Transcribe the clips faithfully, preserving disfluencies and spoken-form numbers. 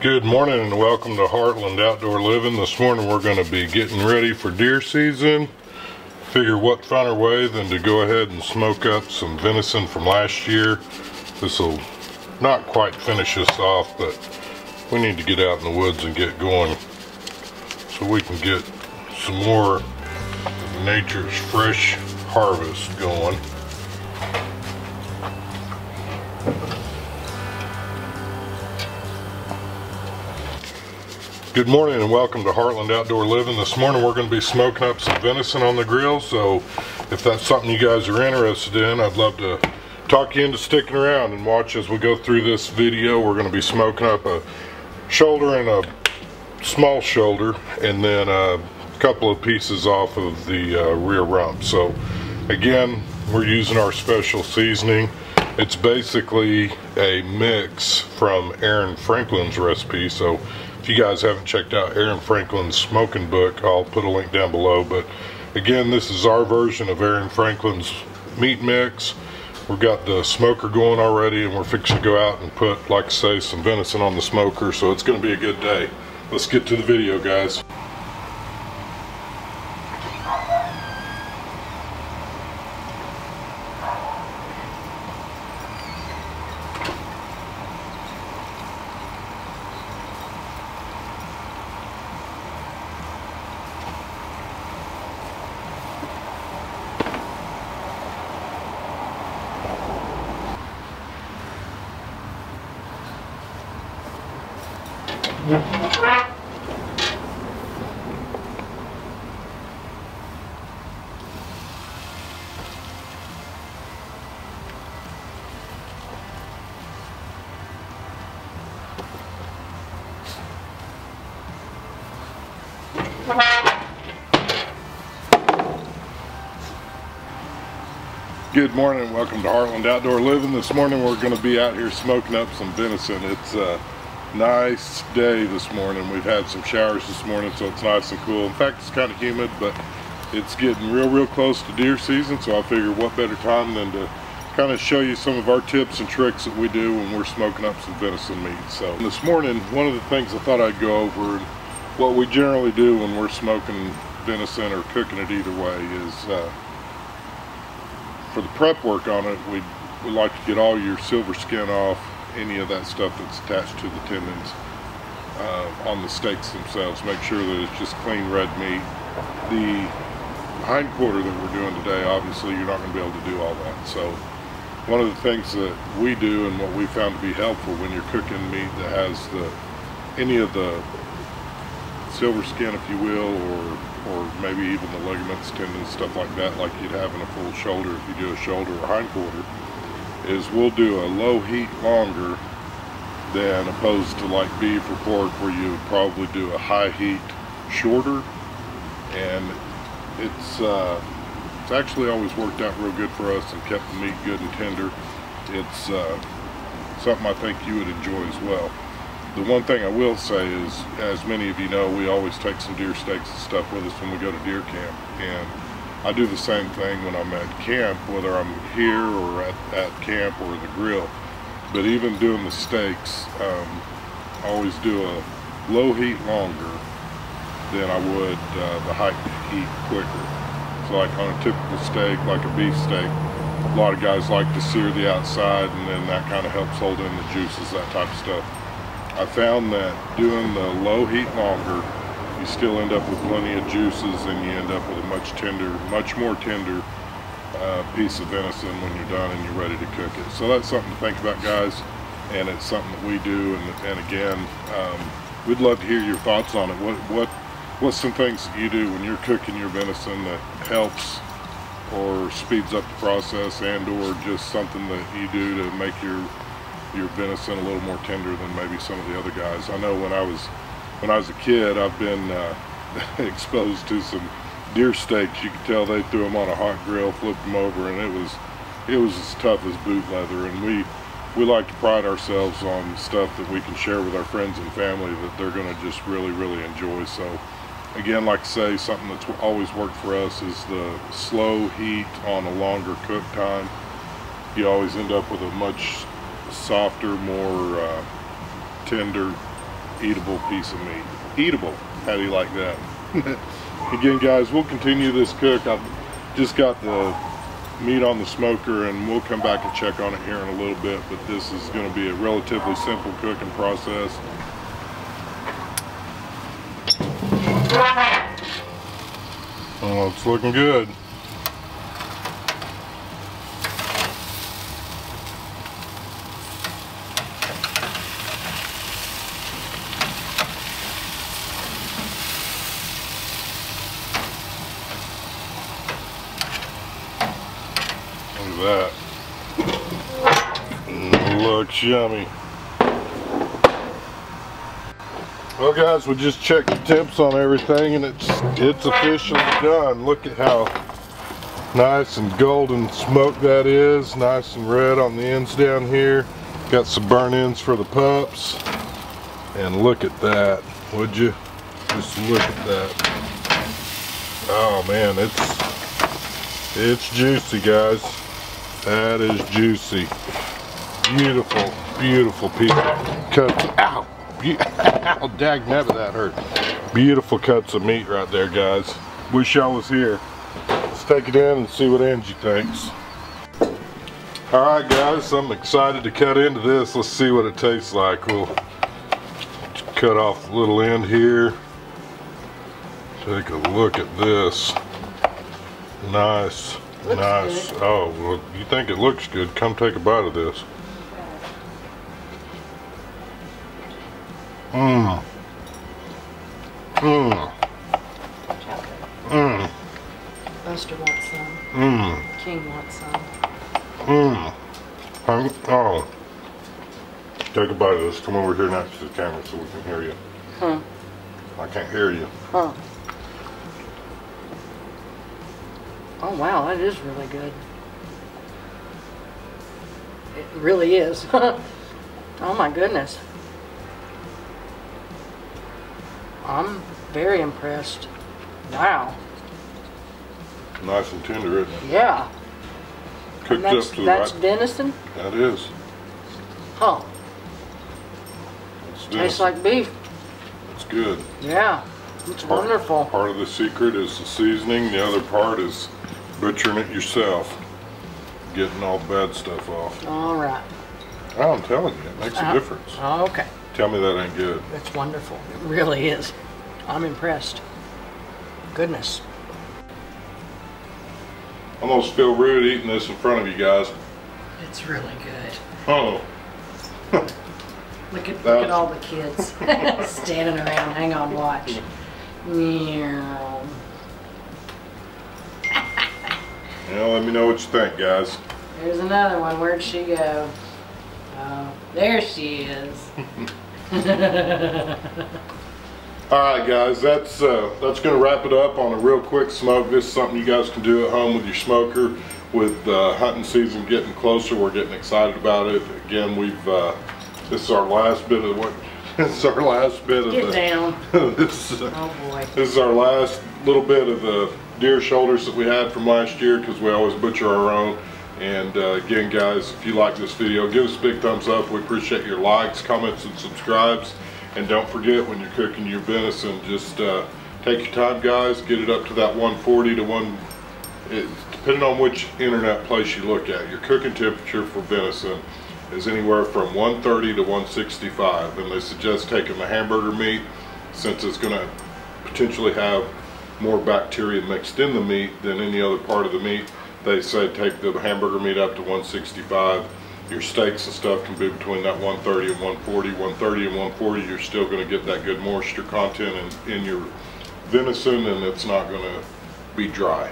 Good morning and welcome to Heartland Outdoor Living. This morning we're going to be getting ready for deer season. Figure what finer way than to go ahead and smoke up some venison from last year. This will not quite finish us off, but we need to get out in the woods and get going so we can get some more of nature's fresh harvest going. Good morning and welcome to Heartland Outdoor Living. This morning we're going to be smoking up some venison on the grill, so if that's something you guys are interested in, I'd love to talk you into sticking around and watch as we go through this video. We're going to be smoking up a shoulder and a small shoulder, and then a couple of pieces off of the uh, rear rump. So again, we're using our special seasoning. It's basically a mix from Aaron Franklin's recipe, so if you guys haven't checked out Aaron Franklin's smoking book, I'll put a link down below. But again, this is our version of Aaron Franklin's meat mix. We've got the smoker going already, and we're fixing to go out and put, like I say, some venison on the smoker, so it's going to be a good day. Let's get to the video, guys. Good morning and welcome to Heartland Outdoor Living. This morning we're going to be out here smoking up some venison. It's a nice day this morning. We've had some showers this morning, so it's nice and cool. In fact, it's kind of humid, but it's getting real real close to deer season, so I figured what better time than to kind of show you some of our tips and tricks that we do when we're smoking up some venison meat. So this morning, one of the things I thought I'd go over, what we generally do when we're smoking venison or cooking it either way, is uh, for the prep work on it, we we like to get all your silver skin off, any of that stuff that's attached to the tendons uh, on the steaks themselves. Make sure that it's just clean red meat. The hindquarter that we're doing today, obviously you're not going to be able to do all that. So one of the things that we do and what we found to be helpful when you're cooking meat that has the any of the silver skin, if you will, or or maybe even the ligaments, tendons, stuff like that, like you'd have in a full shoulder if you do a shoulder or hindquarter, is we'll do a low heat longer than opposed to like beef or pork where you would probably do a high heat shorter. And it's uh, it's actually always worked out real good for us and kept the meat good and tender. It's uh, something I think you would enjoy as well. The one thing I will say is, as many of you know, we always take some deer steaks and stuff with us when we go to deer camp, and I do the same thing when I'm at camp, whether I'm here or at, at camp or the grill. But even doing the steaks, um, I always do a low heat longer than I would uh, the high heat quicker. So like on a typical steak, like a beef steak, a lot of guys like to sear the outside, and then that kind of helps hold in the juices, that type of stuff. I found that doing the low heat longer, you still end up with plenty of juices, and you end up with a much tender, much more tender uh, piece of venison when you're done and you're ready to cook it. So that's something to think about, guys, and it's something that we do. And, and again, um, we'd love to hear your thoughts on it. What, what, what's some things that you do when you're cooking your venison that helps or speeds up the process, and or just something that you do to make your your venison a little more tender than maybe some of the other guys. I know when I was when I was a kid, I've been uh, exposed to some deer steaks. You could tell they threw them on a hot grill, flipped them over, and it was it was as tough as boot leather. And we we like to pride ourselves on stuff that we can share with our friends and family that they're going to just really really enjoy. So again, like I say, something that's always worked for us is the slow heat on a longer cook time. You always end up with a much softer, more uh, tender eatable piece of meat. Eatable, how do you like that? Again guys, we'll continue this cook. I've just got the meat on the smoker and we'll come back and check on it here in a little bit, but this is going to be a relatively simple cooking process. Oh, it's looking good. That looks yummy. Well guys, we just checked the temps on everything and it's it's officially done. Look at how nice and golden smoke that is, nice and red on the ends down here. Got some burn ends for the pups, and look at that, would you just look at that. Oh man, it's it's juicy guys. That is juicy. Beautiful, beautiful piece of cuts. Ow! Ow! Dag nabbit, that hurt. Beautiful cuts of meat right there, guys. Wish I was here. Let's take it in and see what Angie thinks. Alright, guys, I'm excited to cut into this. Let's see what it tastes like. We'll cut off the little end here. Take a look at this. Nice. Looks nice. Good. Oh, well, you think it looks good? Come take a bite of this. Mmm. Mmm. Mmm. Buster wants some. Mmm. King wants some. Mmm. Oh. Take a bite of this. Come over here next to the camera so we can hear you. Huh. I can't hear you. Huh. Oh wow, that is really good. It really is. Oh my goodness. I'm very impressed. Wow. Nice and tender, isn't it? Yeah. Cooked up to the right. That's venison? That is. Oh. Tastes like beef. It's good. Yeah. It's part, wonderful. Part of the secret is the seasoning. The other part is butchering it yourself, getting all bad stuff off. All right. Oh, I'm telling you, it makes uh, a difference. Okay. Tell me that ain't good. It's wonderful. It really is. I'm impressed. Goodness. I almost feel rude eating this in front of you guys. It's really good. Oh. Look at, look at all the kids standing around. Hang on, watch. Yeah. Yeah, let me know what you think, guys. There's another one. Where'd she go? Oh, there she is. Alright guys, that's uh, that's going to wrap it up on a real quick smoke. This is something you guys can do at home with your smoker. With uh, hunting season getting closer, we're getting excited about it. Again, we've uh, this is our last bit of what This is our last bit of Get the, down. this, uh, oh boy. This is our last little bit of the deer shoulders that we had from last year, because we always butcher our own. And uh, again guys, if you like this video, give us a big thumbs up. We appreciate your likes, comments, and subscribes. And don't forget, when you're cooking your venison, just uh, take your time guys, get it up to that one forty to one, it, depending on which internet place you look at. Your cooking temperature for venison is anywhere from one thirty to one sixty-five, and they suggest taking the hamburger meat, since it's going to potentially have more bacteria mixed in the meat than any other part of the meat. They say take the hamburger meat up to one sixty-five. Your steaks and stuff can be between that one thirty and one forty. one thirty and one forty, you're still going to get that good moisture content in, in your venison, and it's not going to be dry.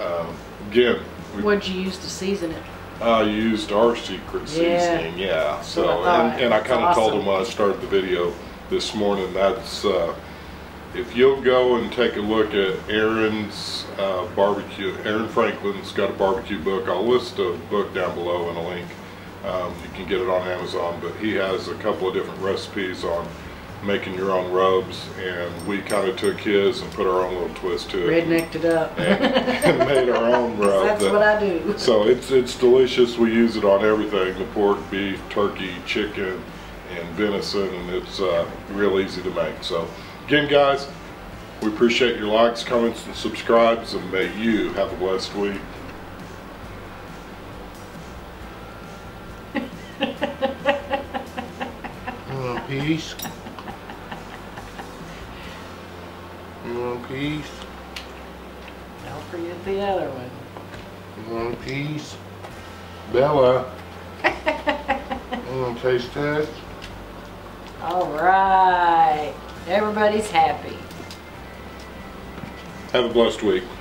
Um, again, we, what'd you use to season it? I used our secret seasoning, yeah. yeah. So, and, and I kind of awesome. told them when I started the video this morning, that's uh, if you'll go and take a look at Aaron's uh, barbecue, Aaron Franklin's got a barbecue book. I'll list the book down below in a link. Um, you can get it on Amazon, but he has a couple of different recipes on making your own rubs, and we kind of took his and put our own little twist to it. Rednecked it up. And, and made our own rub. That's that, what I do. So it's it's delicious. We use it on everything, the pork, beef, turkey, chicken, and venison, and it's uh, real easy to make. So again, guys, we appreciate your likes, comments, and subscribes, and may you have a blessed week. You want peace? You want peace? Don't forget the other one. You want peace? Bella. You want to taste test? All right. Everybody's happy. Have a blessed week.